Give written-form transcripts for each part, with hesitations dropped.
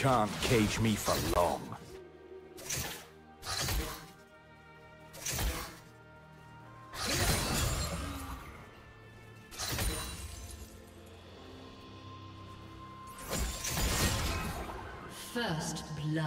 can't cage me for long. First blood.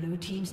Blue team's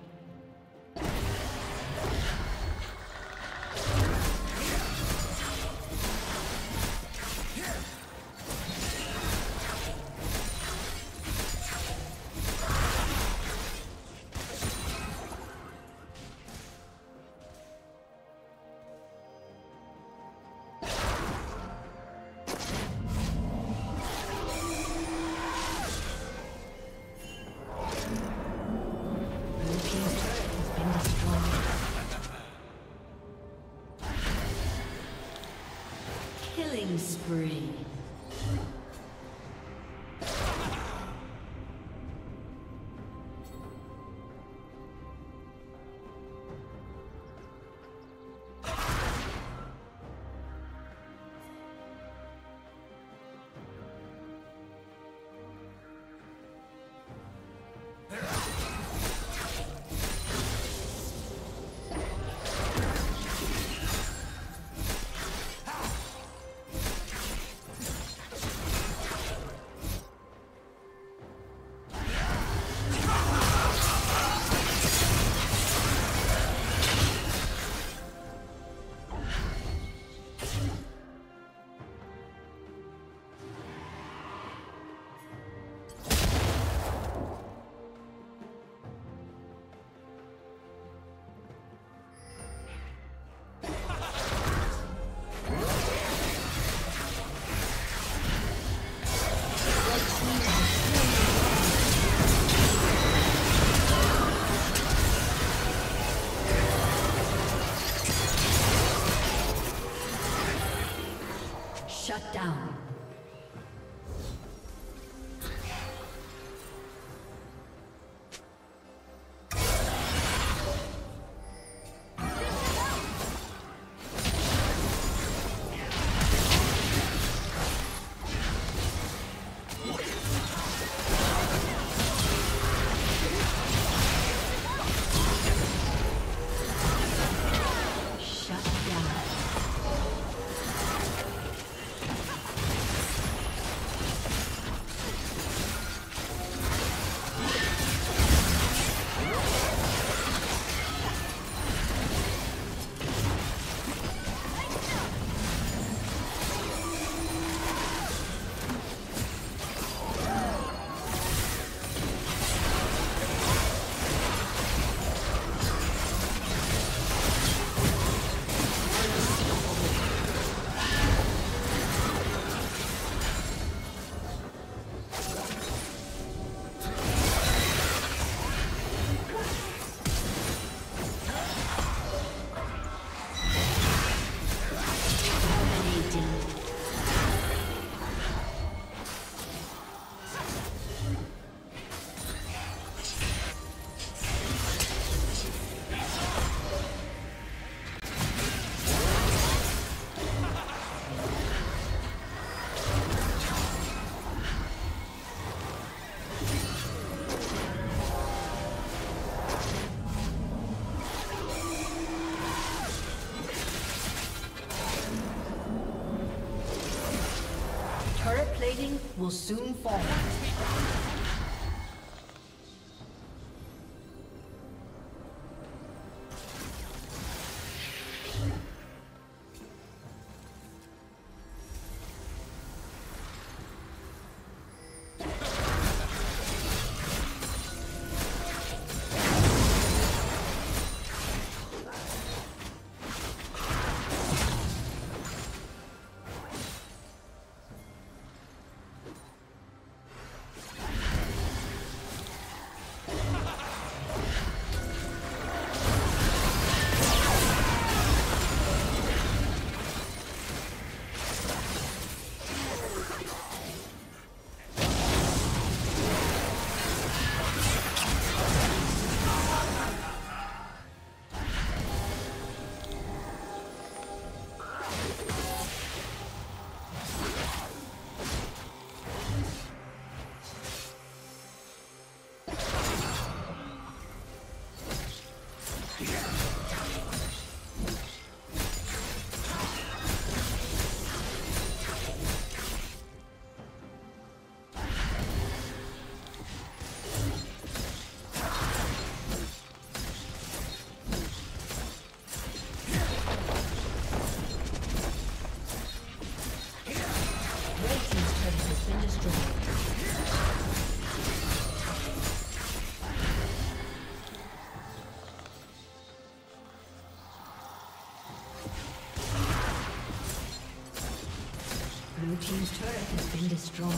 Spree. Shut down. Will soon fall. Blue team's turret has been destroyed.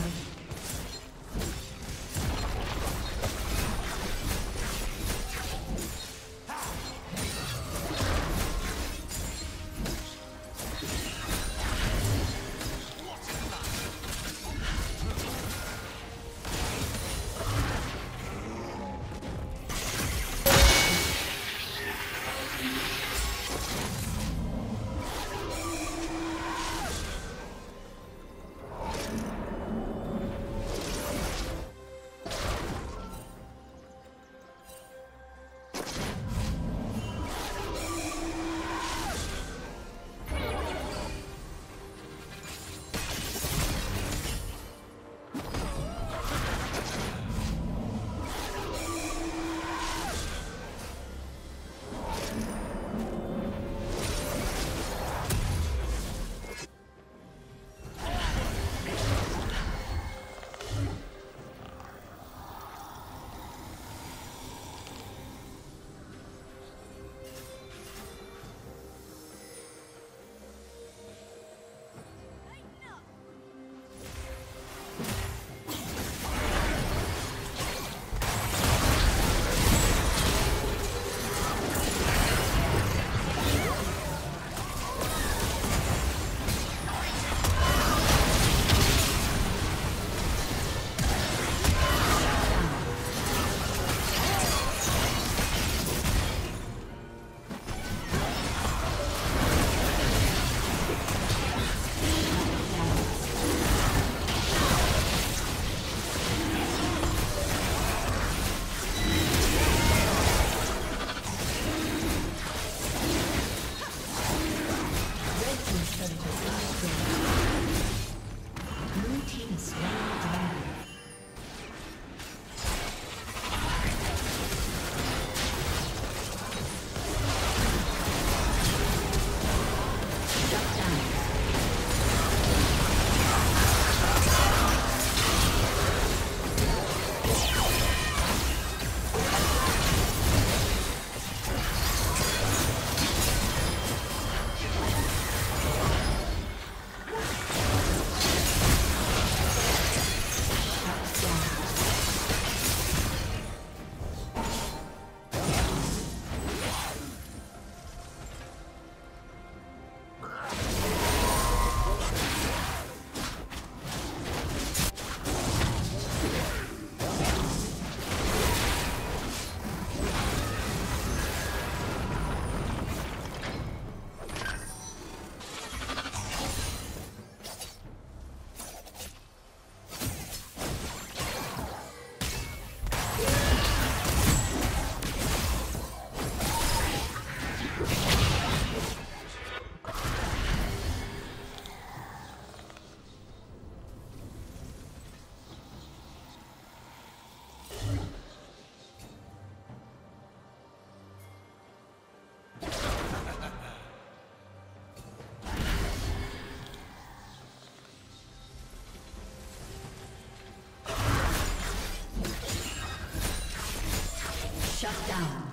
Shut down.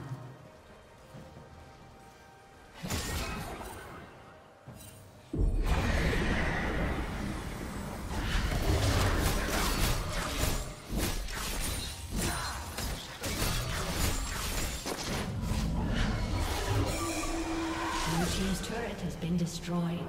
Blue team's turret has been destroyed.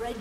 Red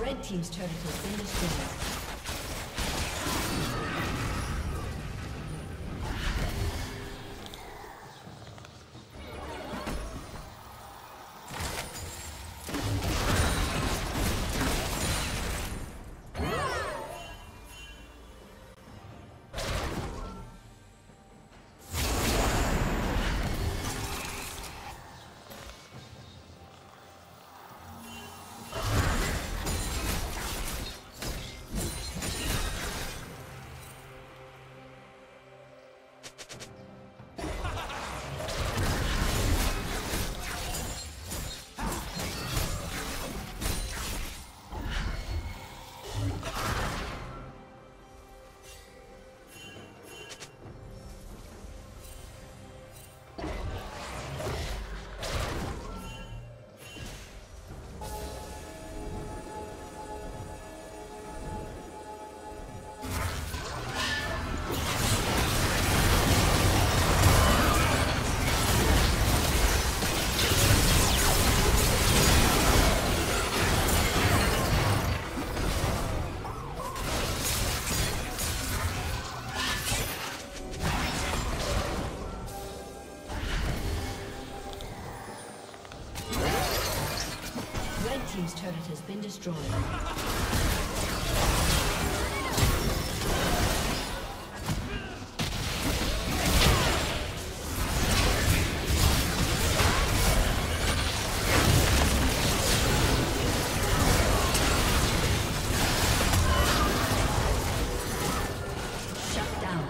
Red team's turret has been destroyed. Team's turret has been destroyed. Shut down.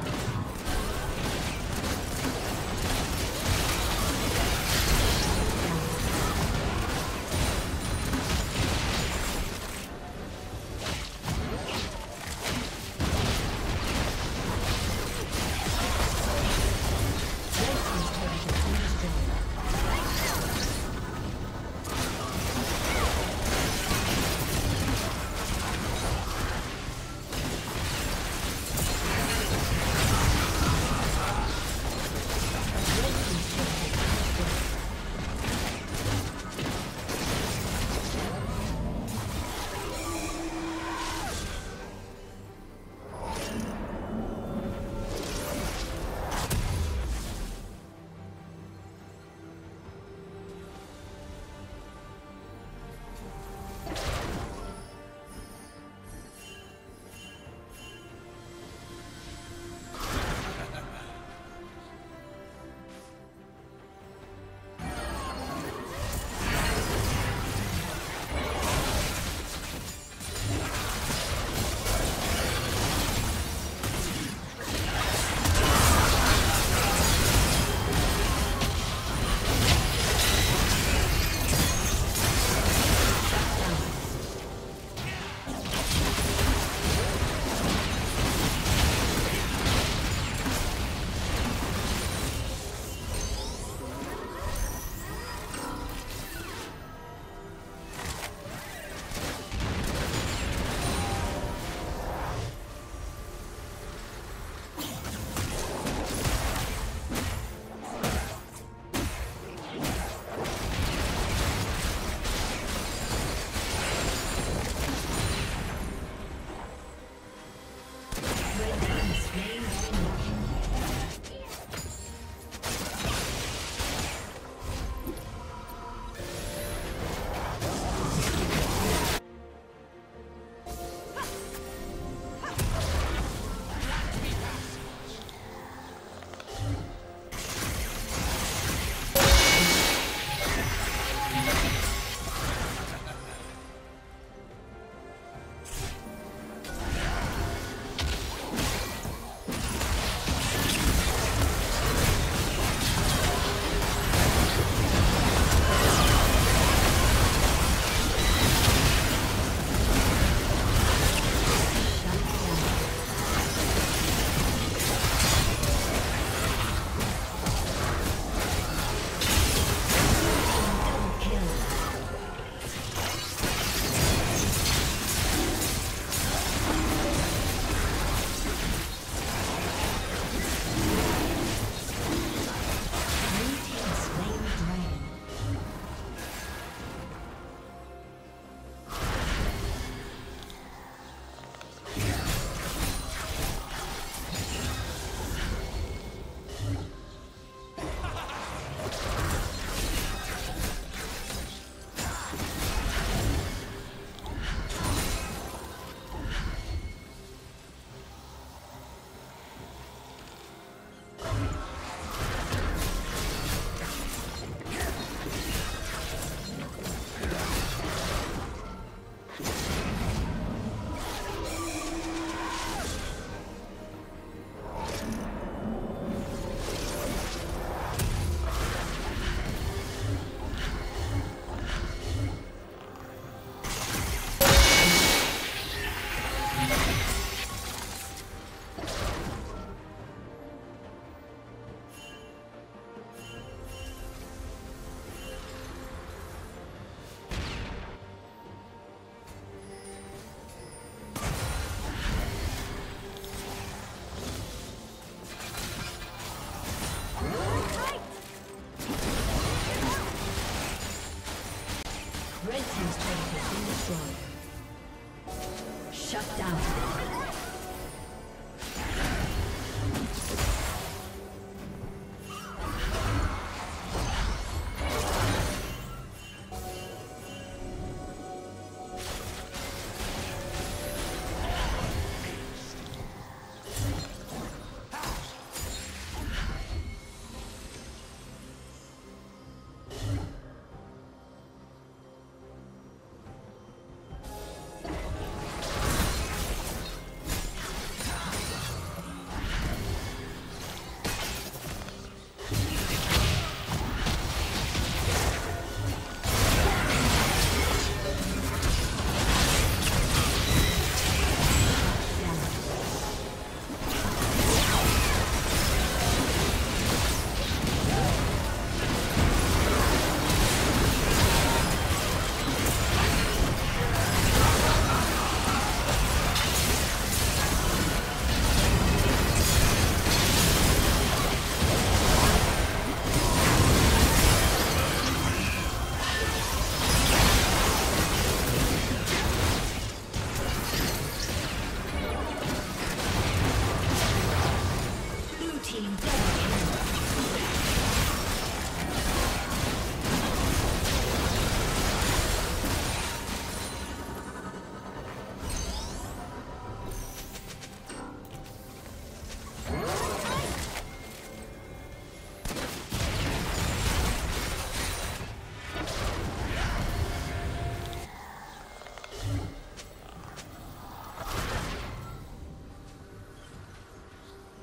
team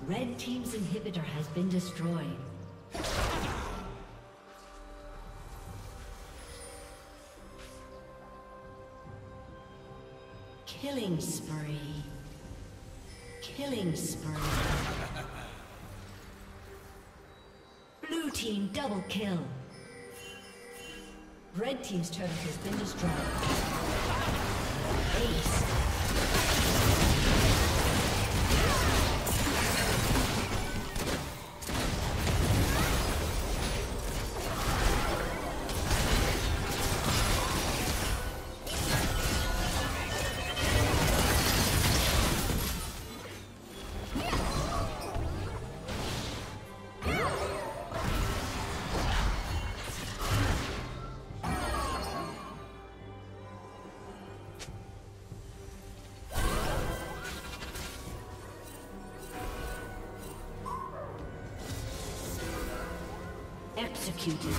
Red team's inhibitor has been destroyed. Killing spree. Killing spree. Blue team double kill. Red team's turret has been destroyed. Ace. Executed.